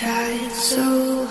tried so